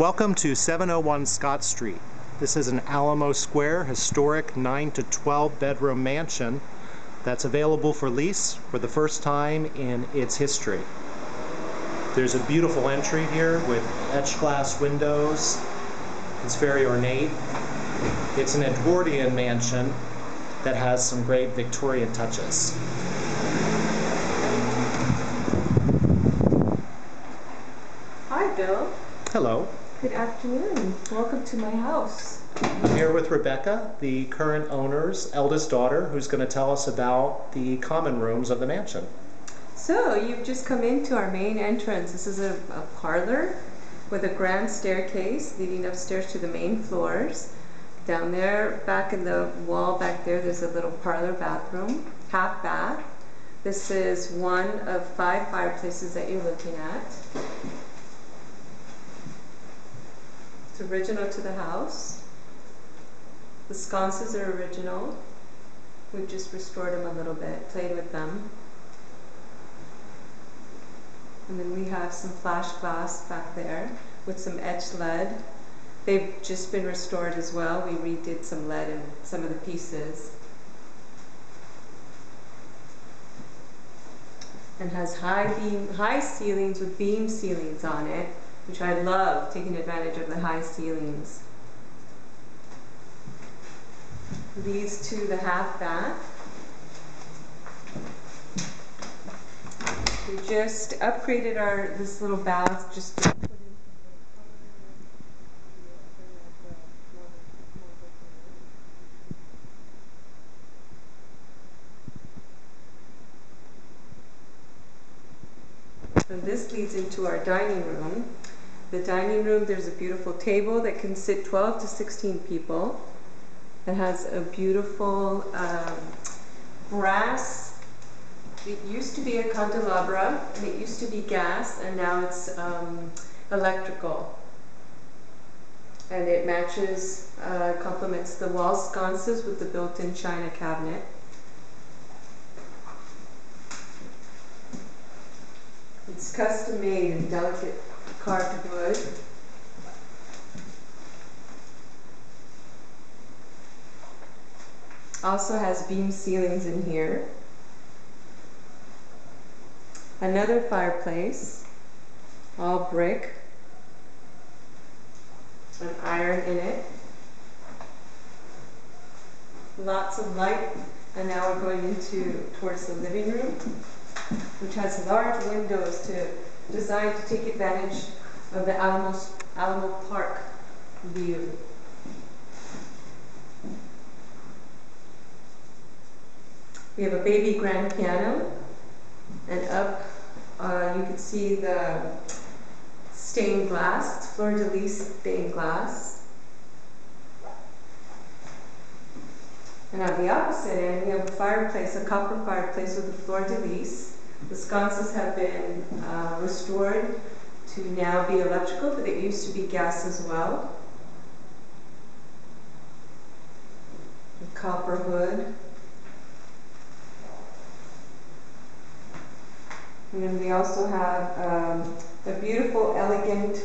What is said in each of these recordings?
Welcome to 701 Scott Street. This is an Alamo Square historic 9 to 12 bedroom mansion that's available for lease for the first time in its history. There's a beautiful entry here with etched glass windows. It's very ornate. It's an Edwardian mansion that has some great Victorian touches. Hi, Bill. Hello. Good afternoon. Welcome to my house. I'm here with Rebecca, the current owner's eldest daughter, who's going to tell us about the common rooms of the mansion. So, you've just come into our main entrance. This is a parlor with a grand staircase leading upstairs to the main floors. Down there, back in the wall back there, there's a little parlor bathroom, half bath. This is one of 5 fireplaces that you're looking at. It's original to the house. The sconces are original. We've just restored them a little bit, played with them. And then we have some flash glass back there with some etched lead. They've just been restored as well. We redid some lead in some of the pieces. And has high ceilings with beam ceilings on it, which I love, taking advantage of the high ceilings. Leads to the half bath. We just upgraded this little bath just to and this leads into our dining room. The dining room, there's a beautiful table that can sit 12 to 16 people. It has a beautiful brass. It used to be a candelabra, and it used to be gas, and now it's electrical. And it matches, complements the wall sconces with the built-in china cabinet. It's custom made in delicate carved wood. Also has beam ceilings in here. Another fireplace, all brick, an iron in it. Lots of light, and now we're going towards the living room, which has large windows designed to take advantage of the Alamo Park view. We have a baby grand piano, and up you can see the stained glass, fleur-de-lis stained glass. And on the opposite end, we have a fireplace, a copper fireplace with a fleur-de-lis. The sconces have been restored to now be electrical, but they used to be gas as well. The copper hood. And then we also have a beautiful, elegant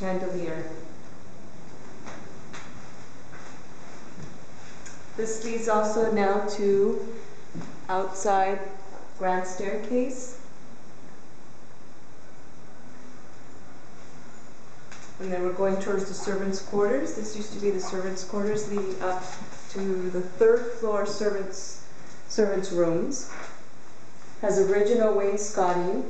chandelier. This leads also now to outside grand staircase, and then we're going towards the servants' quarters. This used to be the servants' quarters, leading up to the third floor servants' rooms. Has original wainscoting.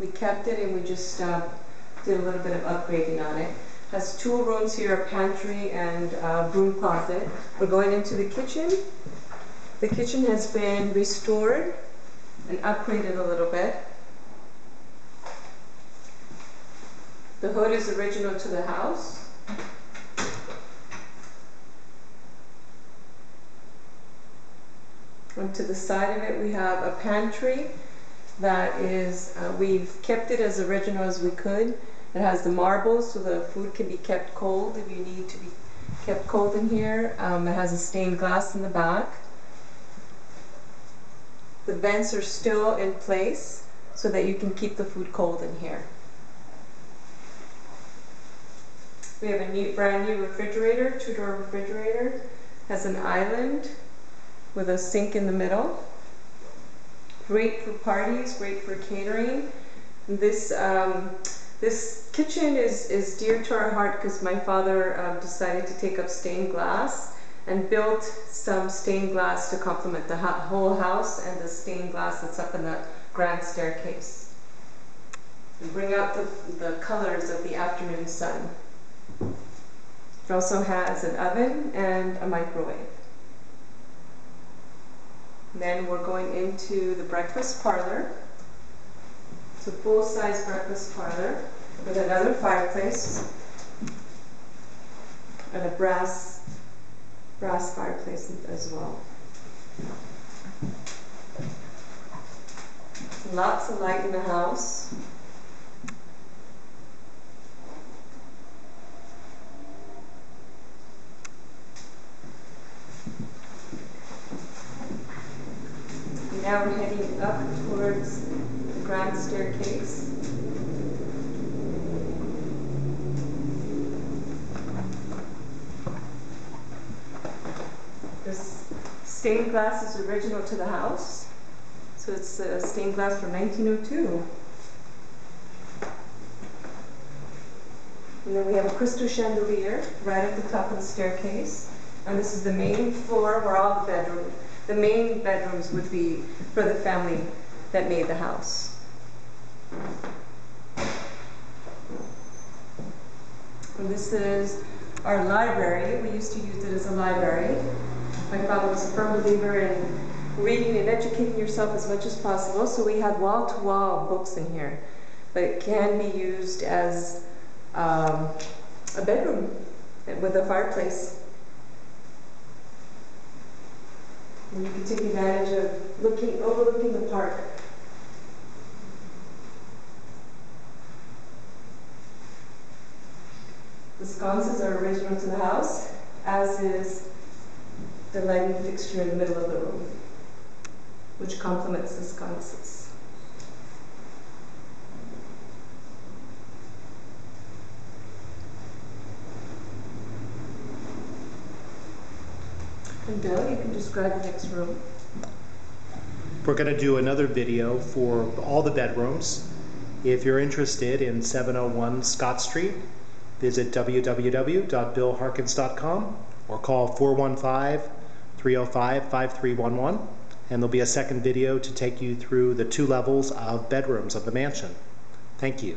We kept it, and we just did a little bit of upgrading on it. Has two rooms here, a pantry and a broom closet. We're going into the kitchen. The kitchen has been restored and upgraded a little bit. The hood is original to the house. And to the side of it we have a pantry that is, we've kept it as original as we could. It has the marbles, so the food can be kept cold if you need to be kept cold in here. It has a stained glass in the back. The vents are still in place. so that you can keep the food cold in here. We have a neat brand new refrigerator, two-door refrigerator, has an island with a sink in the middle. Great for parties, great for catering. This this kitchen is dear to our heart because my father decided to take up stained glass and built some stained glass to complement the whole house and the stained glass that's up in the grand staircase. And bring out the colors of the afternoon sun. It also has an oven and a microwave. And then we're going into the breakfast parlor. It's a full-size breakfast parlor with another fireplace and a brass fireplace as well. Lots of light in the house. Now we're heading up towards the grand staircase. This stained glass is original to the house, so it's stained glass from 1902. And then we have a crystal chandelier right at the top of the staircase, and this is the main floor where all the bedrooms. The main bedrooms would be for the family that made the house. And this is our library. We used to use it as a library. My father was a firm believer in reading and educating yourself as much as possible, so we had wall-to-wall books in here. But it can be used as a bedroom with a fireplace. And you can take advantage of overlooking the park. The sconces are original to the house, as is the lighting fixture in the middle of the room, which complements the sconces. And Bill, you can describe the next room. We're going to do another video for all the bedrooms. If you're interested in 701 Scott Street, visit www.billharkins.com or call 415-305-5311, and there'll be a second video to take you through the 2 levels of bedrooms of the mansion. Thank you.